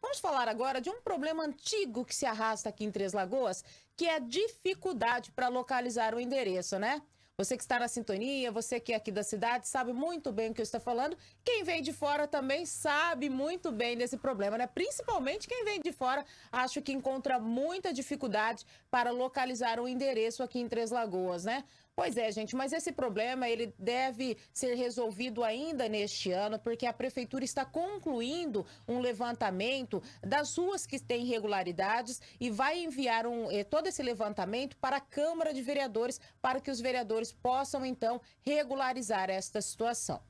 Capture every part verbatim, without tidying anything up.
Vamos falar agora de um problema antigo que se arrasta aqui em Três Lagoas, que é a dificuldade para localizar o endereço, né? Você que está na sintonia, você que é aqui da cidade, sabe muito bem o que eu estou falando. Quem vem de fora também sabe muito bem desse problema, né? Principalmente quem vem de fora, acho que encontra muita dificuldade para localizar o endereço aqui em Três Lagoas, né? Pois é, gente, mas esse problema, ele deve ser resolvido ainda neste ano, porque a Prefeitura está concluindo um levantamento das ruas que têm irregularidades e vai enviar um, eh, todo esse levantamento para a Câmara de Vereadores, para que os vereadores possam, então, regularizar esta situação.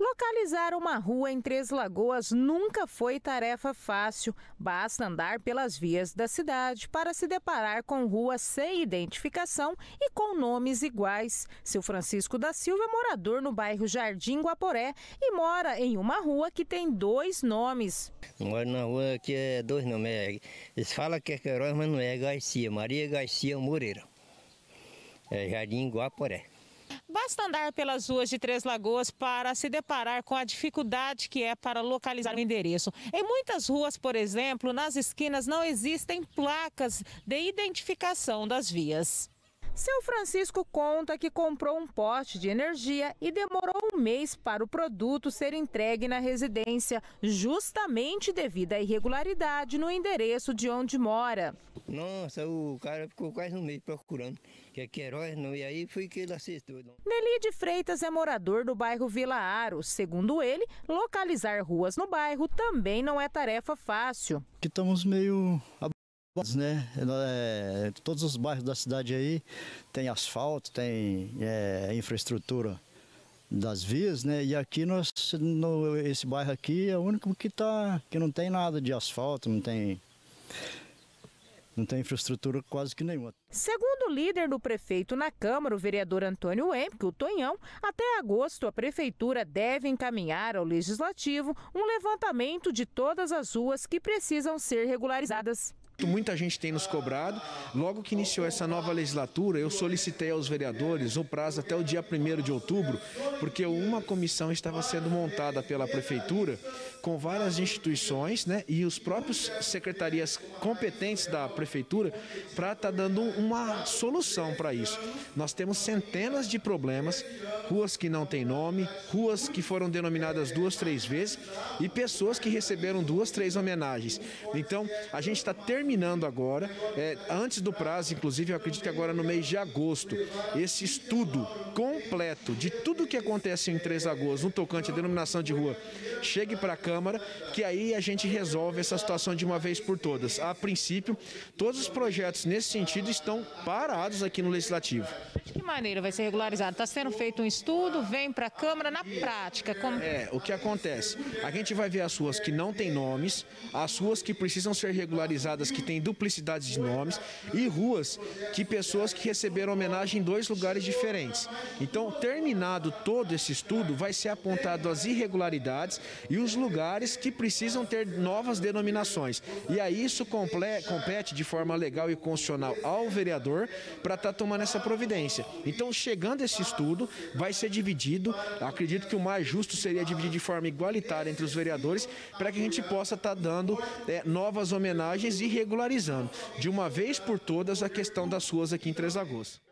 Localizar uma rua em Três Lagoas nunca foi tarefa fácil. Basta andar pelas vias da cidade para se deparar com ruas sem identificação e com nomes iguais. Seu Francisco da Silva é morador no bairro Jardim Guaporé e mora em uma rua que tem dois nomes. Eu moro na rua que é dois nomes. Eles falam que é Queiroz, mas não é, é Garcia, Maria Garcia Moreira. É Jardim Guaporé. Basta andar pelas ruas de Três Lagoas para se deparar com a dificuldade que é para localizar o endereço. Em muitas ruas, por exemplo, nas esquinas não existem placas de identificação das vias. Seu Francisco conta que comprou um poste de energia e demorou um mês para o produto ser entregue na residência, justamente devido à irregularidade no endereço de onde mora. Nossa, o cara ficou quase um mês procurando, que é Queiroz, não, e aí foi que ele assistiu. Nelide Freitas é morador do bairro Vila Aro. Segundo ele, localizar ruas no bairro também não é tarefa fácil. Que estamos meio... Né? É, todos os bairros da cidade aí tem asfalto, tem é, infraestrutura das vias, né? E aqui nós, no, esse bairro aqui é o único que, tá, que não tem nada de asfalto, não tem... Não tem infraestrutura quase que nenhuma. Segundo o líder do prefeito na Câmara, o vereador Antônio Henrique, o Tonhão, até agosto a Prefeitura deve encaminhar ao Legislativo um levantamento de todas as ruas que precisam ser regularizadas. Muita gente tem nos cobrado. Logo que iniciou essa nova legislatura, eu solicitei aos vereadores o prazo até o dia primeiro de outubro, porque uma comissão estava sendo montada pela Prefeitura com várias instituições, né, e os próprios secretarias competentes da Prefeitura para estar dando uma solução para isso. Nós temos centenas de problemas, ruas que não têm nome, ruas que foram denominadas duas, três vezes e pessoas que receberam duas, três homenagens. Então, a gente está terminando Terminando agora, é, antes do prazo, inclusive, eu acredito que agora no mês de agosto, esse estudo completo de tudo o que acontece em Três Lagoas, no tocante à denominação de rua, chegue para a Câmara, que aí a gente resolve essa situação de uma vez por todas. A princípio, todos os projetos nesse sentido estão parados aqui no Legislativo. De que maneira vai ser regularizado? Está sendo feito um estudo, vem para a Câmara na prática. Como... É, o que acontece? A gente vai ver as ruas que não têm nomes, as ruas que precisam ser regularizadas, que têm duplicidade de nomes, e ruas que pessoas que receberam homenagem em dois lugares diferentes. Então, terminado todo esse estudo, vai ser apontado as irregularidades e os lugares que precisam ter novas denominações. E aí isso compete de forma legal e constitucional ao vereador para estar tomando essa providência. Então, chegando esse estudo, vai ser dividido. Acredito que o mais justo seria dividir de forma igualitária entre os vereadores para que a gente possa estar dando é, novas homenagens e regularizando de uma vez por todas a questão das ruas aqui em Três Lagoas.